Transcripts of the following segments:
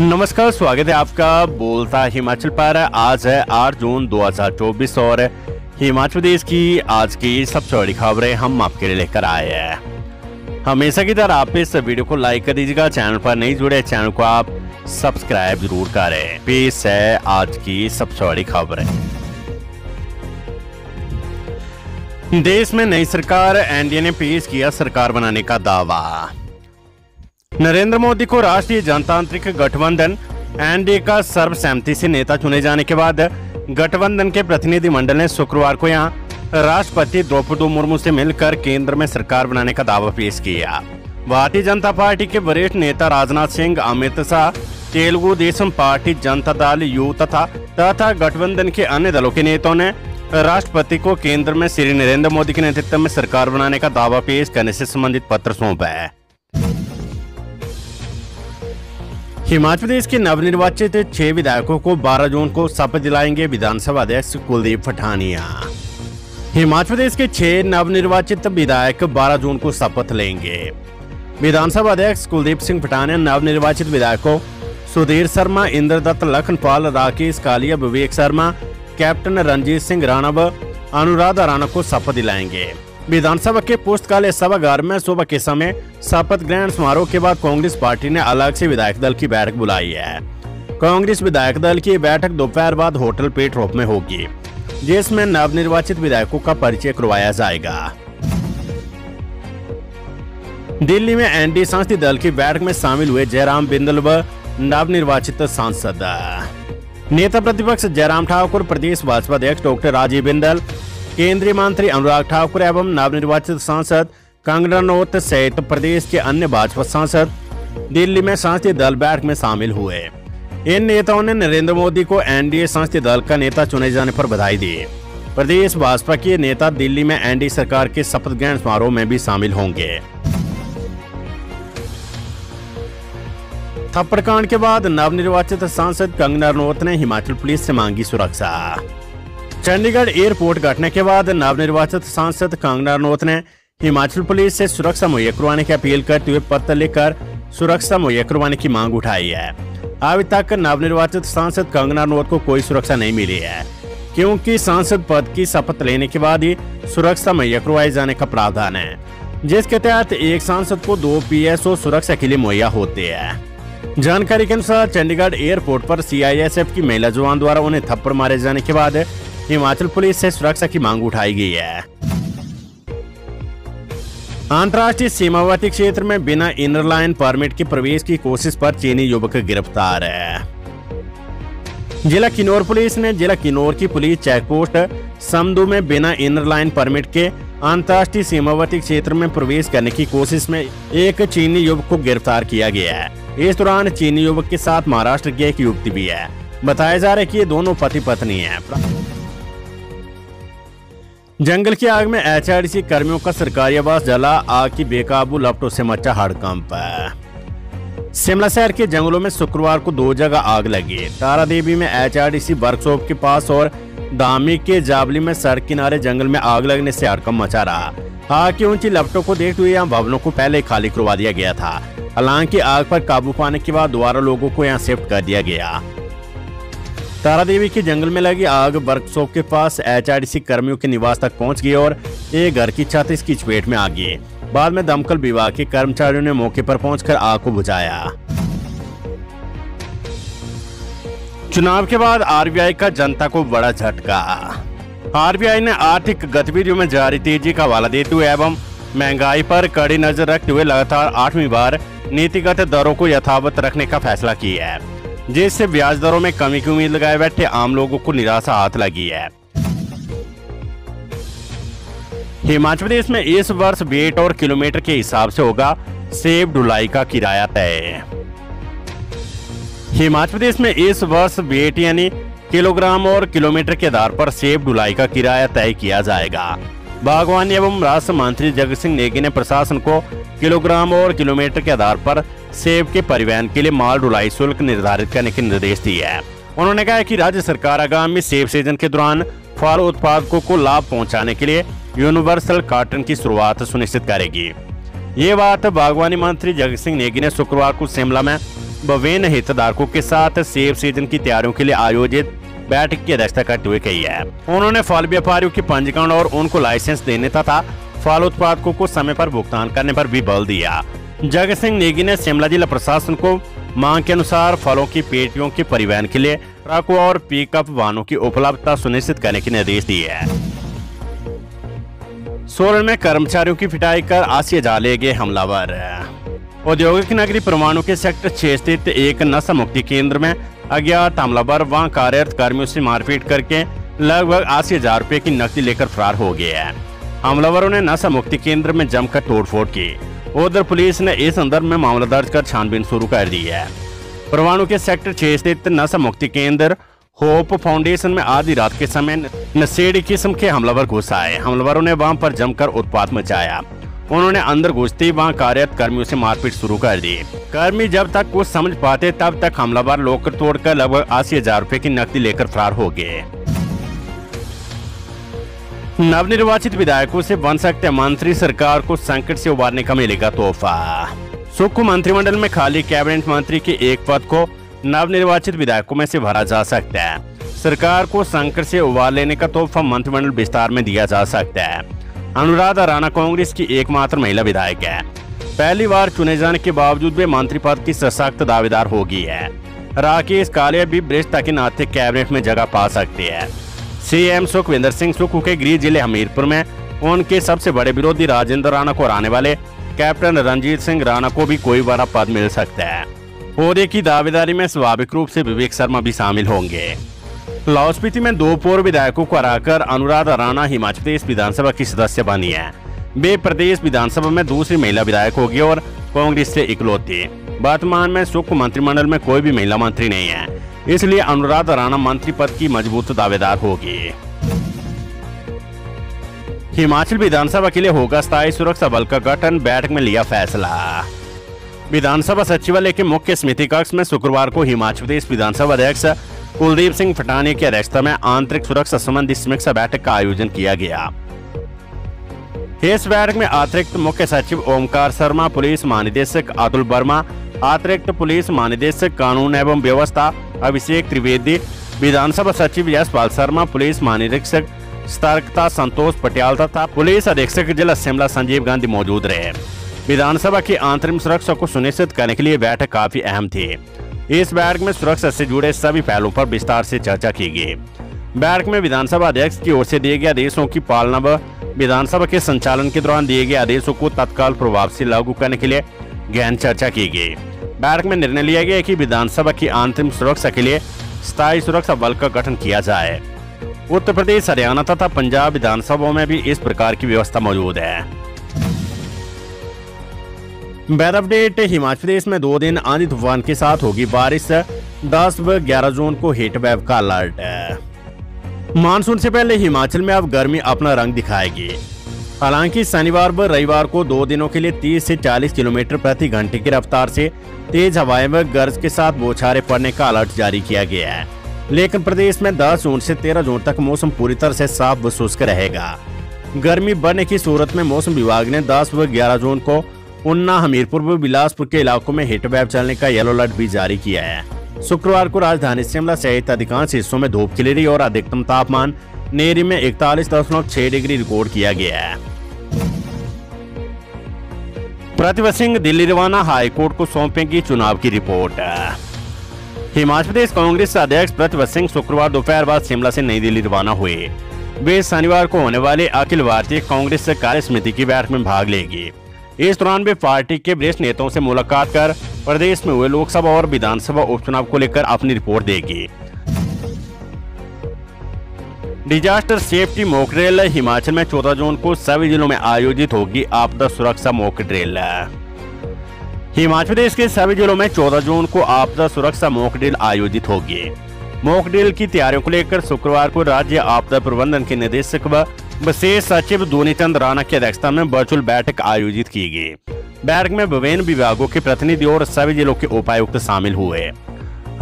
नमस्कार, स्वागत है आपका बोलता हिमाचल पर। आज है 8 जून 2024 और हिमाचल प्रदेश की आज की सबसे बड़ी खबरें हम आपके लिए लेकर आए हैं। हमेशा की तरह आप इस वीडियो को लाइक कर दीजिएगा, चैनल पर नहीं जुड़े चैनल को आप सब्सक्राइब जरूर करें। पेश है आज की सबसे बड़ी खबरें। देश में नई सरकार, एनडीए ने पेश किया सरकार बनाने का दावा। नरेंद्र मोदी को राष्ट्रीय जनतांत्रिक गठबंधन एनडीए का सर्वसम्मति से नेता चुने जाने के बाद गठबंधन के प्रतिनिधि मंडल ने शुक्रवार को यहां राष्ट्रपति द्रौपदी मुर्मू से मिलकर केंद्र में सरकार बनाने का दावा पेश किया। भारतीय जनता पार्टी के वरिष्ठ नेता राजनाथ सिंह, अमित शाह, तेलुगु देशम पार्टी, जनता दल यू तथा गठबंधन के अन्य दलों के नेताओं ने राष्ट्रपति को केंद्र में श्री नरेंद्र मोदी के नेतृत्व में सरकार बनाने का दावा पेश करने से संबंधित पत्र सौंपा है। हिमाचल प्रदेश के नवनिर्वाचित 6 विधायकों को 12 जून को शपथ दिलाएंगे विधानसभा अध्यक्ष कुलदीप पठानिया। हिमाचल प्रदेश के 6 नवनिर्वाचित विधायक 12 जून को शपथ लेंगे। विधानसभा अध्यक्ष कुलदीप सिंह पठानिया नवनिर्वाचित विधायकों सुधीर शर्मा, इंद्रदत्त लखनपाल, राकेश कालिया, विवेक शर्मा, कैप्टन रंजीत सिंह राणव, अनुराधा राणा को शपथ दिलाएंगे। विधानसभा के पुस्तकालय सभागार में सुबह के समय शपथ ग्रहण समारोह के बाद कांग्रेस पार्टी ने अलग से विधायक दल की बैठक बुलाई है। कांग्रेस विधायक दल की बैठक दोपहर बाद होटल पेटरोप में होगी, जिसमें नवनिर्वाचित विधायकों का परिचय करवाया जाएगा। दिल्ली में एनडीए संसदीय दल की बैठक में शामिल हुए जयराम बिंदल व नवनिर्वाचित सांसद। नेता प्रतिपक्ष जयराम ठाकुर, प्रदेश भाजपा अध्यक्ष डॉक्टर राजीव बिंदल, केंद्रीय मंत्री अनुराग ठाकुर एवं नवनिर्वाचित सांसद कंगना रनोत सहित प्रदेश के अन्य भाजपा सांसद दिल्ली में संसदीय दल बैठक में शामिल हुए। इन नेताओं ने नरेंद्र मोदी को एनडीए संसदीय दल का नेता चुने जाने पर बधाई दी। प्रदेश भाजपा के नेता दिल्ली में एनडीए सरकार के शपथ ग्रहण समारोह में भी शामिल होंगे। थप्पड़कांड के बाद नवनिर्वाचित सांसद कंगना रनोत ने हिमाचल पुलिस से मांगी सुरक्षा। चंडीगढ़ एयरपोर्ट घटना के बाद नवनिर्वाचित सांसद कंगना रनोत ने हिमाचल पुलिस से सुरक्षा मुहैया करवाने की अपील करते हुए पत्र लिखकर सुरक्षा मुहैया करवाने की मांग उठाई है। अभी तक नवनिर्वाचित सांसद कंगना रनोत को कोई सुरक्षा नहीं मिली है, क्योंकि सांसद पद की शपथ लेने के बाद ही सुरक्षा मुहैया करवाए जाने का प्रावधान है, जिसके तहत एक सांसद को 2 PSO सुरक्षा के लिए मुहैया होते हैं। जानकारी के अनुसार चंडीगढ़ एयरपोर्ट पर CISF की महिला जवान द्वारा उन्हें थप्पड़ मारे जाने के बाद हिमाचल पुलिस से सुरक्षा की मांग उठाई गई है। अंतर्राष्ट्रीय सीमावर्ती क्षेत्र में बिना इनर लाइन परमिट के प्रवेश की कोशिश पर चीनी युवक गिरफ्तार है। जिला किन्नौर पुलिस ने जिला किन्नौर की पुलिस चेकपोस्ट समदू में बिना इनर लाइन परमिट के अंतर्राष्ट्रीय सीमावर्ती क्षेत्र में प्रवेश करने की कोशिश में एक चीनी युवक को गिरफ्तार किया गया है। इस दौरान चीनी युवक के साथ महाराष्ट्र की एक युवती भी है। बताया जा रहा है कि ये दोनों पति पत्नी है। जंगल की आग में HRDC कर्मियों का सरकारी आवास जला, आग की बेकाबू लपटों से मचा हड़कंप। शिमला शहर के जंगलों में शुक्रवार को 2 जगह आग लगी। तारा देवी में HRDC वर्कशॉप के पास और धामी के जाबली में सड़क किनारे जंगल में आग लगने से हड़कंप मचा रहा। आग की ऊंची लपटों को देखते हुए यहाँ भवनों को पहले खाली करवा दिया गया था। हालांकि आग पर काबू पाने के बाद दोबारा लोगों को यहाँ शिफ्ट कर दिया गया। तारा देवी के जंगल में लगी आग वर्कशॉप के पास HRDC कर्मियों के निवास तक पहुंच गई और एक घर की छत इसकी चपेट में आ गई। बाद में दमकल विभाग के कर्मचारियों ने मौके पर पहुंचकर आग को बुझाया। चुनाव के बाद RBI का जनता को बड़ा झटका। RBI ने आर्थिक गतिविधियों में जारी तेजी का हवाला देते हुए एवं महंगाई पर कड़ी नजर रखते हुए लगातार 8वीं बार नीतिगत दरों को यथावत रखने का फैसला किया है, जिससे ब्याज दरों में कमी की उम्मीद लगाए बैठे आम लोगों को निराशा हाथ लगी है। हिमाचल प्रदेश में इस वर्ष वेट और किलोमीटर के हिसाब से होगा सेब ढुलाई का किराया तय। हिमाचल प्रदेश में इस वर्ष वेट यानी किलोग्राम और किलोमीटर के आधार पर सेब ढुलाई का किराया तय किया जाएगा। बागवानी एवं राजस्व मंत्री जगत सिंह नेगी ने प्रशासन को किलोग्राम और किलोमीटर के आधार पर सेब के परिवहन के लिए माल ढुलाई शुल्क निर्धारित करने के निर्देश दिए हैं। उन्होंने कहा कि राज्य सरकार आगामी सेब सीजन के दौरान फल उत्पादकों को लाभ पहुंचाने के लिए यूनिवर्सल कार्टन की शुरुआत सुनिश्चित करेगी। ये बात बागवानी मंत्री जगत सिंह नेगी ने शुक्रवार को शिमला में विभिन्न हितधारकों के साथ सेब सीजन की तैयारियों के लिए आयोजित बैठक की अध्यक्षता करते हुए कही है। उन्होंने फल व्यापारियों के पंजीकरण और उनको लाइसेंस देने तथा फल उत्पादकों को समय पर भुगतान करने पर भी बल दिया। जगत सिंह नेगी ने शिमला जिला प्रशासन को मांग के अनुसार फलों की पेटियों के परिवहन के लिए ट्रकों और पिकअप वाहनों की उपलब्धता सुनिश्चित करने के निर्देश दिए है। सोलन में कर्मचारियों की पिटाई कर आशियाजा ले गए हमलावर। औद्योगिक नगरी परवाणु के सेक्टर 6 स्थित एक नशा मुक्ति केंद्र में अज्ञात हमलावर वहां कार्यरत कर्मियों से मारपीट करके लगभग 80,000 रुपये की नकदी लेकर फरार हो गए हैं। हमलावरों ने नशा मुक्ति केंद्र में जमकर तोड़फोड़ की। उधर पुलिस ने इस संदर्भ में मामला दर्ज कर छानबीन शुरू कर दी है। परवाणु के सेक्टर 6 स्थित नशा मुक्ति केंद्र होप फाउंडेशन में आधी रात के समय नशेड़ी किस्म के हमलावर घुस आए। हमलावरों ने वहां पर जमकर उत्पात मचाया। उन्होंने अंदर घुसते ही वहां कार्यरत कर्मियों से मारपीट शुरू कर दी। कर्मी जब तक कुछ समझ पाते तब तक हमलावर लॉकर तोड़कर लगभग 80,000 रुपये की नकदी लेकर फरार हो गए। नवनिर्वाचित विधायकों से बन सकते मंत्री, सरकार को संकट से उबारने का मिलेगा तोहफा। सुक्खू मंत्रिमंडल में खाली कैबिनेट मंत्री के एक पद को नवनिर्वाचित विधायकों में से भरा जा सकता है। सरकार को संकट से उबार लेने का तोहफा मंत्रिमंडल विस्तार में दिया जा सकता है। अनुराधा राणा कांग्रेस की एकमात्र महिला विधायक है। पहली बार चुने जाने के बावजूद वे मंत्री पद की सशक्त दावेदार होगी है। राकेश कालिया भी भ्रष्टाचार के नाते कैबिनेट में जगह पा सकती है। सीएम सुखू के गृह जिले हमीरपुर में उनके सबसे बड़े विरोधी राजेंद्र राणा को हराने वाले कैप्टन रंजीत सिंह राणव को भी कोई बड़ा पद मिल सकता है। पौधे की दावेदारी में स्वाभाविक रूप से विवेक शर्मा भी शामिल होंगे। लाहौल स्पीति में 2 पूर्व विधायकों को हराकर अनुराधा राणा हिमाचल प्रदेश विधानसभा की सदस्य बनी है। वे प्रदेश विधानसभा में दूसरी महिला विधायक होगी और कांग्रेस से इकलौती। वर्तमान में सुक्ख मंत्रिमंडल में कोई भी महिला मंत्री नहीं है, इसलिए अनुराधा राणा मंत्री पद की मजबूत दावेदार होगी। हिमाचल विधानसभा के लिए होगा स्थायी सुरक्षा बल का गठन, बैठक में लिया फैसला। विधानसभा सचिवालय के मुख्य समिति कक्ष में शुक्रवार को हिमाचल प्रदेश विधानसभा अध्यक्ष कुलदीप पठानिया की अध्यक्षता में आंतरिक सुरक्षा संबंधी समीक्षा बैठक का आयोजन किया गया। इस बैठक में अतिरिक्त मुख्य सचिव ओमकार शर्मा, पुलिस महानिदेशक अतुल वर्मा, अतिरिक्त पुलिस महानिदेशक कानून एवं व्यवस्था अभिषेक त्रिवेदी, विधानसभा सचिव यशपाल शर्मा, पुलिस महानिरीक्षक सतर्कता संतोष पटियाल तथा पुलिस अधीक्षक जिला शिमला संजीव गांधी मौजूद रहे। विधानसभा की अंतरिम सुरक्षा को सुनिश्चित करने के लिए बैठक काफी अहम थी। इस बैठक में सुरक्षा से जुड़े सभी पहलुओं पर विस्तार से चर्चा की गई। बैठक में विधानसभा अध्यक्ष की ओर से दिए गए आदेशों की पालना व विधानसभा के संचालन के दौरान दिए गए आदेशों को तत्काल प्रभाव से लागू करने के लिए गहन चर्चा की गई। बैठक में निर्णय लिया गया कि विधानसभा की अंतरिम सुरक्षा के लिए स्थायी सुरक्षा बल का गठन किया जाए। उत्तर प्रदेश, हरियाणा तथा पंजाब विधानसभाओं में भी इस प्रकार की व्यवस्था मौजूद है। Weather update. हिमाचल प्रदेश में 2 दिन आंधी तूफान के साथ होगी बारिश। 10 व 11 जून को हीटवेव का अलर्ट। मानसून से पहले हिमाचल में अब गर्मी अपना रंग दिखाएगी। हालांकि शनिवार व रविवार को 2 दिनों के लिए 30 से 40 किलोमीटर प्रति घंटे की रफ्तार से तेज हवाएं व गर्ज के साथ बौछारें पड़ने का अलर्ट जारी किया गया है, लेकिन प्रदेश में 10 जून से 13 जून तक मौसम पूरी तरह से साफ व शुष्क रहेगा। गर्मी बढ़ने की सूरत में मौसम विभाग ने 10 व 11 जून को उन्ना, हमीरपुर व बिलासपुर के इलाकों में हीटवेव चलने का येलो अलर्ट भी जारी किया है। शुक्रवार को राजधानी शिमला सहित अधिकांश हिस्सों में धूप खिली रही और अधिकतम तापमान नेरी में 41.6 डिग्री रिकॉर्ड किया गया है। प्रतिभा सिंह दिल्ली रवाना, हाईकोर्ट को सौंपेगी चुनाव की रिपोर्ट। हिमाचल प्रदेश कांग्रेस अध्यक्ष प्रतिभा सिंह शुक्रवार दोपहर बाद शिमला से नई दिल्ली रवाना हुए। वे शनिवार को होने वाले अखिल भारतीय कांग्रेस कार्य समिति की बैठक में भाग लेगी। इस दौरान वे पार्टी के वरिष्ठ नेताओं से मुलाकात कर प्रदेश में हुए लोकसभा और विधानसभा उपचुनाव को लेकर अपनी रिपोर्ट देगी। Disaster safety mock drill. Himachal में 14 जून को सभी जिलों में आयोजित होगी आपदा सुरक्षा मॉक ड्रिल। हिमाचल प्रदेश के सभी जिलों में 14 जून को आपदा सुरक्षा मॉक ड्रिल आयोजित होगी। मॉक ड्रिल की तैयारियों को लेकर शुक्रवार को राज्य आपदा प्रबंधन के निदेशक व विशेष सचिव दूनीचंद राणा की अध्यक्षता में वर्चुअल बैठक आयोजित की गई। बैठक में विभिन्न विभागों के प्रतिनिधि और सभी जिलों के उपायुक्त शामिल हुए।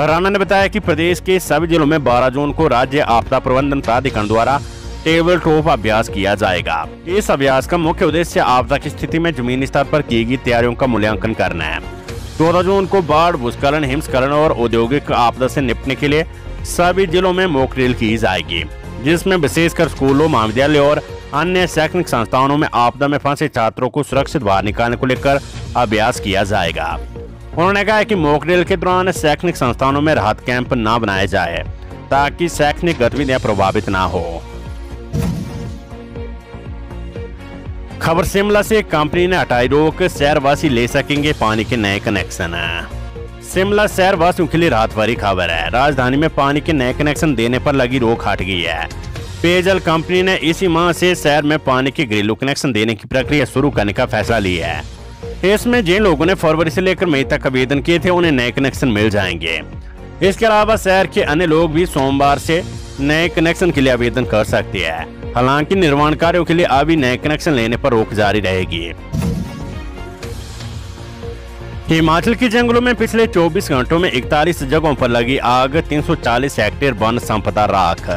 राणा ने बताया कि प्रदेश के सभी जिलों में 12 जून को राज्य आपदा प्रबंधन प्राधिकरण द्वारा टेबल टॉप अभ्यास किया जाएगा। इस अभ्यास का मुख्य उद्देश्य आपदा की स्थिति में जमीनी स्तर पर की गई तैयारियों का मूल्यांकन करना है। टोरजों उनको बाढ़, भूस्खलन, हिमस्खलन और औद्योगिक आपदा से निपटने के लिए सभी जिलों में मॉक ड्रिल की जाएगी, जिसमें विशेषकर स्कूलों, महाविद्यालय और अन्य शैक्षणिक संस्थानों में आपदा में फंसे छात्रों को सुरक्षित बाहर निकालने को लेकर अभ्यास किया जाएगा। उन्होंने कहा कि मॉक ड्रिल के दौरान शैक्षणिक संस्थानों में राहत कैंप न बनाए जाए ताकि शैक्षणिक गतिविधियां प्रभावित न हो। खबर शिमला से, कंपनी ने हटाई रोक, शहरवासी ले सकेंगे पानी के नए कनेक्शन। शिमला शहरवासियों के लिए राहत भरी खबर है। राजधानी में पानी के नए कनेक्शन देने पर लगी रोक हट गई है। पेयजल कंपनी ने इसी माह से शहर में पानी के घरेलू कनेक्शन देने की प्रक्रिया शुरू करने का फैसला लिया है। इसमें जिन लोगों ने फरवरी से लेकर मई तक आवेदन किए थे उन्हें नए कनेक्शन मिल जाएंगे। इसके अलावा शहर के अन्य लोग भी सोमवार से नए कनेक्शन के लिए आवेदन कर सकते हैं। हालांकि निर्माण कार्यों के लिए अभी नए कनेक्शन लेने पर रोक जारी रहेगी। हिमाचल के जंगलों में पिछले 24 घंटों में 41 जगहों पर लगी आग, 340 हेक्टेयर वन संपदा राख।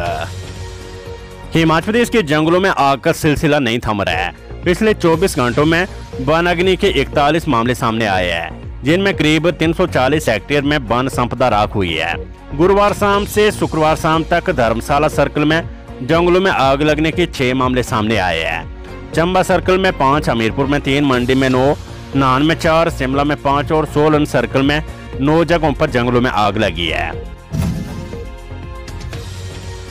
हिमाचल प्रदेश के जंगलों में आग का सिलसिला नहीं थम रहा है। पिछले 24 घंटों में वन अग्नि के 41 मामले सामने आए हैं, जिनमें करीब 340 हेक्टेयर में वन संपदा राख हुई है। गुरुवार शाम से शुक्रवार शाम तक धर्मशाला सर्कल में जंगलों में आग लगने के 6 मामले सामने आए हैं। चंबा सर्कल में 5, हमीरपुर में 3, मंडी में 9, नाहन में 4, शिमला में 5 और सोलन सर्कल में 9 जगहों पर जंगलों में आग लगी है।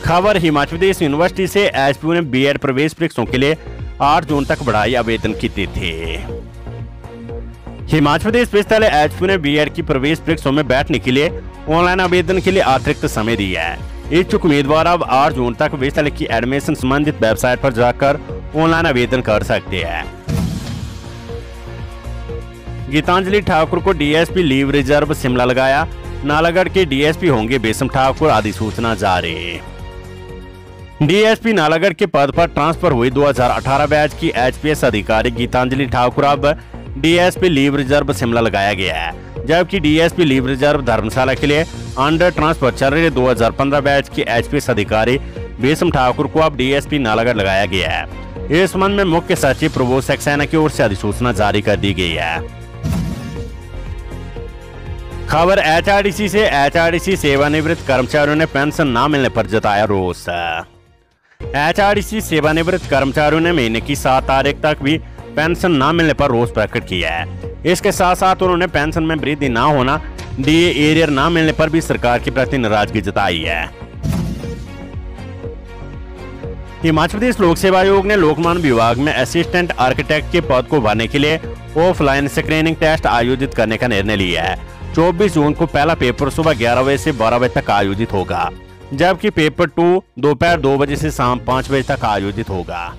खबर हिमाचल प्रदेश यूनिवर्सिटी से, एचपीयू ने बीएड प्रवेश परीक्षाओं के लिए 8 जून तक बढ़ाई आवेदन की तिथि। हिमाचल प्रदेश विद्यालय एचपीयू ने बीएड की प्रवेश परीक्षाओं में बैठने के लिए ऑनलाइन आवेदन के लिए अतिरिक्त समय दिया है। इच्छुक उम्मीदवार अब 8 जून तक विद्यालय की एडमिशन संबंधित वेबसाइट पर जाकर ऑनलाइन आवेदन कर सकते हैं। गीतांजलि ठाकुर को डीएसपी लीव रिजर्व शिमला लगाया, नालागढ़ के डीएसपी होंगे बेसम ठाकुर, अधिसूचना जारी। डीएसपी नालागढ़ के पद पर ट्रांसफर हुई 2018 बैच की एचपीएस अधिकारी गीतांजलि ठाकुर अब डीएसपी लीव रिजर्व शिमला लगाया गया है, जबकि डीएसपी लीव रिजर्व धर्मशाला के लिए अंडर ट्रांसफर चल रहे 2015 बैच की एचपीएस अधिकारी बेसम ठाकुर को अब डीएसपी नालागढ़ लगाया गया है। इस संबंध में मुख्य सचिव प्रभु सक्सेना की ओर से अधिसूचना जारी कर दी गई है। खबर एचआरडीसी से, एचआरडीसी सेवानिवृत्त कर्मचारियों ने पेंशन न मिलने पर जताया रोष। एचआरडीसी सेवानिवृत्त कर्मचारियों ने महीने की 7 तारीख तक भी पेंशन न मिलने पर रोष प्रकट किया है। इसके साथ साथ उन्होंने पेंशन में वृद्धि न होना, डीए एरियर न मिलने पर भी सरकार के प्रति नाराजगी जताई है। हिमाचल प्रदेश लोक सेवा आयोग ने लोकनिर्माण विभाग में असिस्टेंट आर्किटेक्ट के पद को भरने के लिए ऑफलाइन स्क्रीनिंग टेस्ट आयोजित करने का निर्णय लिया है। 24 जून को पहला पेपर सुबह 11 बजे से 12 बजे तक आयोजित होगा, जबकि पेपर 2 दोपहर 2 बजे से शाम 5 बजे तक आयोजित होगा।